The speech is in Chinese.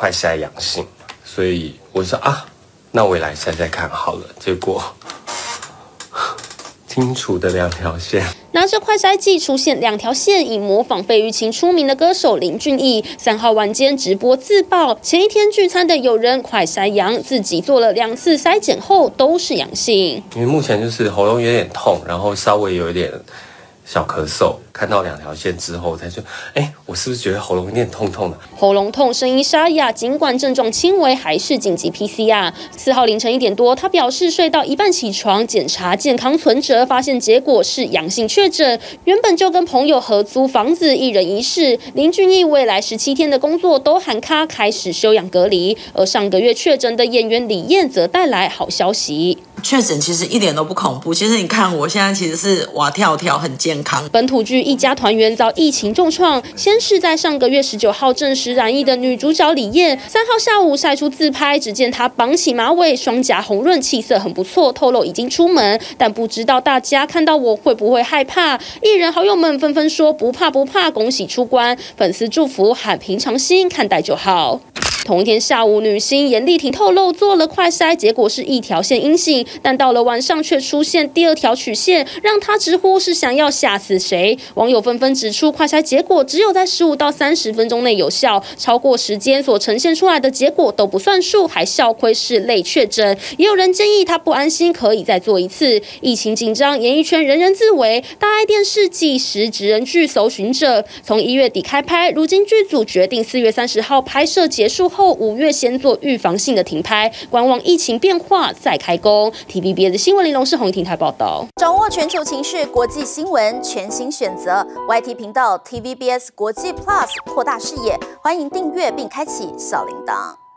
快筛阳性，所以我说啊，那我也来筛筛看好了。结果清楚的两条线。 拿着快筛剂出现两条线，以模仿费玉清出名的歌手林俊逸。3号晚间直播自曝，前一天聚餐的友人快筛阳，自己做了2次筛检后都是阳性。因为目前就是喉咙有点痛，然后稍微有一点小咳嗽。看到两条线之后，才说，我是不是觉得喉咙有点痛痛的？喉咙痛，声音沙哑，尽管症状轻微，还是紧急 PCR。4号凌晨1点多，他表示睡到一半起床，检查健康存折，发现结果是阳性确诊。原本就跟朋友合租房子，一人一室。林俊逸未来17天的工作都喊卡，开始休养隔离。而上个月确诊的演员李艳则带来好消息，确诊其实一点都不恐怖。其实你看，我现在其实是哇跳跳，很健康。本土剧。 一家团圆遭疫情重创，先是在上个月19号证实染疫的女主角李艳，3号下午晒出自拍，只见她绑起马尾，双颊红润，气色很不错，透露已经出门，但不知道大家看到我会不会害怕。艺人好友们纷纷说不怕不怕，恭喜出关，粉丝祝福喊平常心看待就好。 同一天下午，女星严丽婷透露做了快筛，结果是一条线阴性，但到了晚上却出现第2条曲线，让她直呼是想要吓死谁。网友纷纷指出，快筛结果只有在15到30分钟内有效，超过时间所呈现出来的结果都不算数，还笑亏是类确诊。也有人建议她不安心，可以再做1次。疫情紧张，演艺圈人人自危，大爱电视纪实职人剧《搜寻者》从1月底开拍，如今剧组决定4月30号拍摄结束。 后5月先做预防性的停拍，观望疫情变化再开工。TVBS 新闻玲珑是洪婷台报道，掌握全球情势、国际新闻，全新选择 YT 频道 TVBS 国际 Plus， 扩大视野，欢迎订阅并开启小铃铛。